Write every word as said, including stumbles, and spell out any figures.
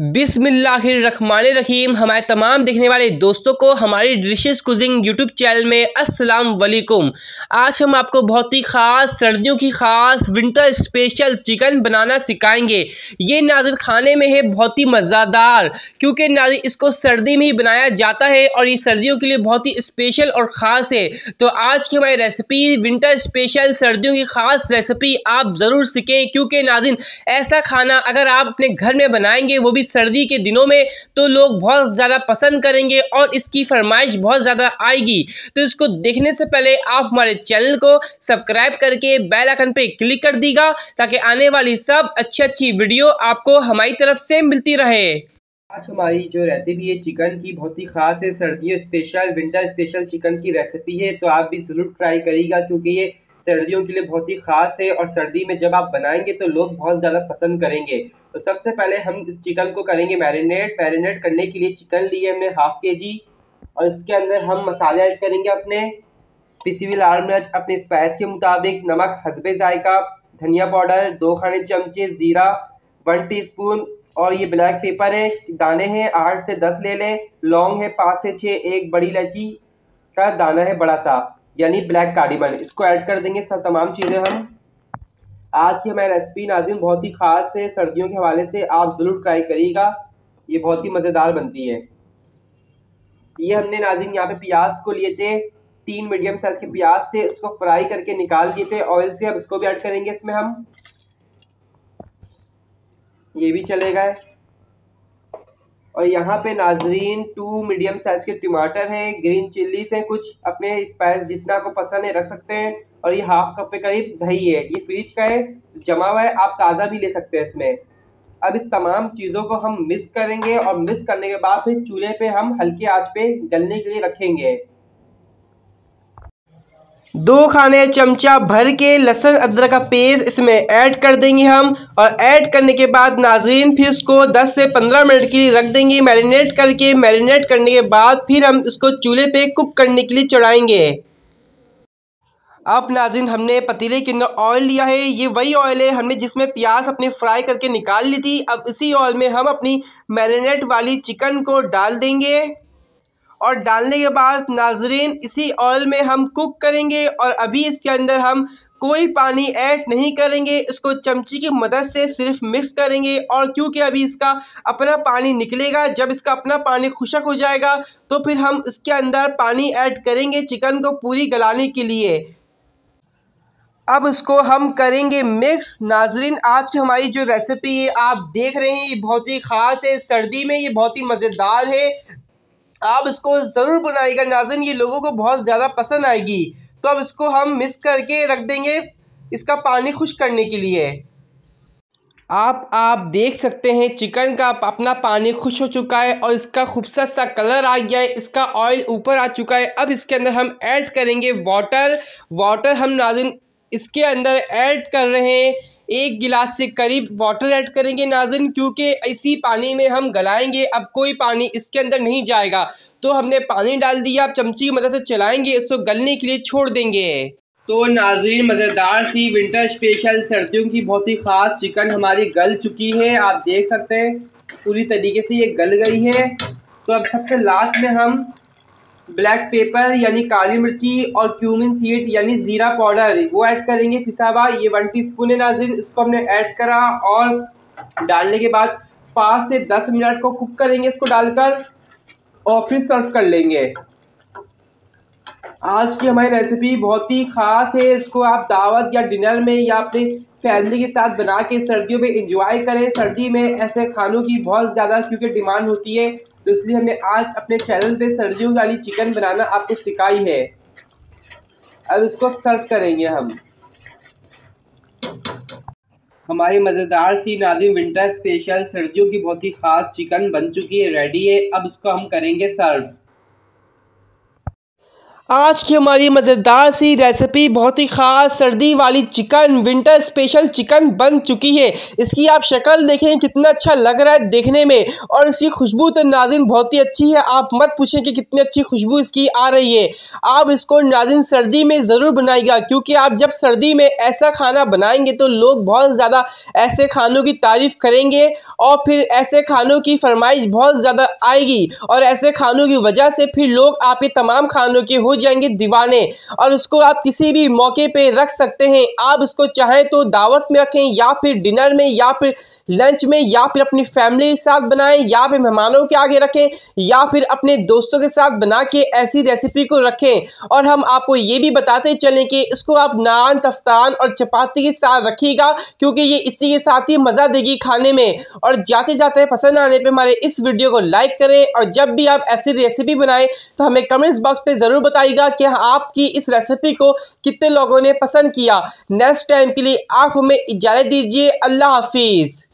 बिस्मिल्लाहिर्रहमानिर्रहीम। हमारे तमाम देखने वाले दोस्तों को हमारी डिलिशियस कुजिंग यूट्यूब चैनल में अस्सलाम वालेकुम। आज हम आपको बहुत ही ख़ास सर्दियों की ख़ास विंटर स्पेशल चिकन बनाना सिखाएंगे। ये नाज़िर खाने में है बहुत ही मज़ेदार, क्योंकि नाज़िर इसको सर्दी में ही बनाया जाता है और ये सर्दियों के लिए बहुत ही स्पेशल और ख़ास है। तो आज की हमारी रेसिपी विंटर स्पेशल सर्दियों की ख़ास रेसिपी आप ज़रूर सीखें, क्योंकि नाज़िर ऐसा खाना अगर आप अपने घर में बनाएंगे वो भी सर्दी के दिनों में तो लोग बहुत ज़्यादा पसंद करेंगे और इसकी फरमाइश बहुत ज़्यादा आएगी। तो इसको देखने से पहले आप हमारे चैनल को सब्सक्राइब करके बेल आइकन पे क्लिक कर दीजिएगा, ताकि आने वाली सब अच्छी अच्छी वीडियो आपको हमारी तरफ से मिलती रहे। आज हमारी जो रेसिपी है चिकन की बहुत ही ख़ास है, सर्दियों स्पेशल विंटर स्पेशल चिकन की रेसिपी है, तो आप भी ज़रूर ट्राई करिएगा, क्योंकि ये सर्दियों के लिए बहुत ही ख़ास है और सर्दी में जब आप बनाएंगे तो लोग बहुत ज़्यादा पसंद करेंगे। तो सबसे पहले हम इस चिकन को करेंगे मैरिनेट। मैरिनेट करने के लिए चिकन लिए हमने हाफ के जी और इसके अंदर हम मसाले ऐड करेंगे अपने पिसी हुई लाल मिर्च, अपने स्पाइस के मुताबिक नमक हसबे जायका, धनिया पाउडर दो खाने चमचे, ज़ीरा वन टीस्पून और ये ब्लैक पेपर है, दाने हैं आठ से दस ले लें, लौंग है पाँच से छः, एक बड़ी इलायची का दाना है बड़ा सा यानी ब्लैक कार्डिमन, इसको ऐड कर देंगे सब तमाम चीज़ें हम। आज की हमारी रेसिपी नाज़रीन बहुत ही ख़ास है, सर्दियों के हवाले से आप ज़रूर ट्राई करिएगा, ये बहुत ही मज़ेदार बनती है। ये हमने नाज़रीन यहाँ पे प्याज को लिए थे, तीन मीडियम साइज़ के प्याज थे, उसको फ्राई करके निकाल लिए थे ऑयल से। अब इसको भी ऐड करेंगे इसमें हम, ये भी चलेगा। और यहाँ पे नाज़रीन टू मीडियम साइज़ के टमाटर हैं, ग्रीन चिल्लीस हैं कुछ, अपने स्पाइस जितना को पसंद है रख सकते हैं। और ये हाफ कप के करीब दही है, ये फ्रिज का है जमा हुआ है, आप ताज़ा भी ले सकते हैं इसमें। अब इस तमाम चीज़ों को हम मिक्स करेंगे और मिक्स करने के बाद फिर चूल्हे पे हम हल्की आंच पे गलने के लिए रखेंगे। दो खाने चमचा भर के लहसुन अदरक का पेस्ट इसमें ऐड कर देंगे हम और ऐड करने के बाद नाज़रीन फिर इसको दस से पंद्रह मिनट के लिए रख देंगे मैरिनेट करके। मैरिनेट करने के बाद फिर हम इसको चूल्हे पे कुक करने के लिए चढ़ाएंगे। अब नाज़रीन हमने पतीले के अंदर ऑयल लिया है, ये वही ऑयल है हमने जिसमें प्याज अपने फ्राई करके निकाल ली थी। अब इसी ऑयल में हम अपनी मैरिनेट वाली चिकन को डाल देंगे और डालने के बाद नाज़रीन इसी ऑयल में हम कुक करेंगे और अभी इसके अंदर हम कोई पानी ऐड नहीं करेंगे, इसको चमची की मदद से सिर्फ मिक्स करेंगे। और क्योंकि अभी इसका अपना पानी निकलेगा, जब इसका अपना पानी खुशक हो जाएगा तो फिर हम इसके अंदर पानी ऐड करेंगे चिकन को पूरी गलाने के लिए। अब इसको हम करेंगे मिक्स। नाज़रीन आज की हमारी जो रेसिपी है आप देख रहे हैं ये बहुत ही ख़ास है, सर्दी में ये बहुत ही मज़ेदार है, आप इसको ज़रूर बनाइएगा नाज़रीन, ये लोगों को बहुत ज़्यादा पसंद आएगी। तो अब इसको हम मिक्स करके रख देंगे इसका पानी खुश करने के लिए। आप आप देख सकते हैं चिकन का अपना पानी खुश हो चुका है और इसका खूबसूरत सा कलर आ गया है, इसका ऑयल ऊपर आ चुका है। अब इसके अंदर हम ऐड करेंगे वाटर। वाटर हम नाज़रीन इसके अंदर ऐड कर रहे हैं एक गिलास से करीब वाटर ऐड करेंगे नाज़रीन, क्योंकि इसी पानी में हम गलाएंगे, अब कोई पानी इसके अंदर नहीं जाएगा। तो हमने पानी डाल दिया, अब चमची की मदद से चलाएंगे इसको गलने के लिए छोड़ देंगे। तो नाज़रीन मज़ेदार सी विंटर स्पेशल सर्दियों की बहुत ही ख़ास चिकन हमारी गल चुकी है, आप देख सकते हैं पूरी तरीके से ये गल गई है। तो अब सबसे लास्ट में हम ब्लैक पेपर यानी काली मिर्ची और क्यूमिन सीड यानी ज़ीरा पाउडर वो ऐड करेंगे पिसा हुआ, ये वन टीस्पून है नाज़रीन, इसको हमने ऐड करा और डालने के बाद पाँच से दस मिनट को कुक करेंगे इसको डालकर और फिर सर्व कर लेंगे। आज की हमारी रेसिपी बहुत ही ख़ास है, इसको आप दावत या डिनर में या अपने फैमिली के साथ बना के सर्दियों में इंजॉय करें। सर्दी में ऐसे खानों की बहुत ज़्यादा क्योंकि डिमांड होती है, तो इसलिए हमने आज अपने चैनल पे सर्दियों वाली चिकन बनाना आपको सिखाई है। अब इसको सर्व करेंगे हम। हमारी मज़ेदार सी नाज़रीन विंटर स्पेशल सर्दियों की बहुत ही ख़ास चिकन बन चुकी है, रेडी है, अब इसको हम करेंगे सर्व। आज की हमारी मज़ेदार सी रेसिपी बहुत ही ख़ास सर्दी वाली चिकन विंटर स्पेशल चिकन बन चुकी है। इसकी आप शक्ल देखें कितना अच्छा लग रहा है देखने में, और इसकी खुशबू तो नाजिन बहुत ही अच्छी है। आप मत पूछें कि कितनी अच्छी खुशबू इसकी आ रही है। आप इसको नाजिन सर्दी में ज़रूर बनाइएगा, क्योंकि आप जब सर्दी में ऐसा खाना बनाएंगे तो लोग बहुत ज़्यादा ऐसे खानों की तारीफ़ करेंगे और फिर ऐसे खानों की फरमाइश बहुत ज़्यादा आएगी, और ऐसे खानों की वजह से फिर लोग आपके तमाम खानों के हो जाएंगे दीवाने। और उसको आप किसी भी मौके पे रख सकते हैं। आप इसको चाहे तो दावत में रखें, या फिर डिनर में, या फिर लंच में, या फिर अपनी फैमिली के साथ बनाएं, या फिर मेहमानों के आगे रखें, या फिर अपने दोस्तों के साथ बना के ऐसी रेसिपी को रखें। और हम आपको ये भी बताते चलें कि इसको आप नान, तफ्तान और चपाती के साथ रखिएगा, क्योंकि ये इसी के साथ ही मज़ा देगी खाने में। और जाते जाते पसंद आने पर हमारे इस वीडियो को लाइक करें, और जब भी आप ऐसी रेसिपी बनाएं तो हमें कमेंट्स बॉक्स पर ज़रूर बताइएगा कि आपकी इस रेसिपी को कितने लोगों ने पसंद किया। नेक्स्ट टाइम के लिए आप हमें इजाज़त दीजिए। अल्लाह हाफिज़।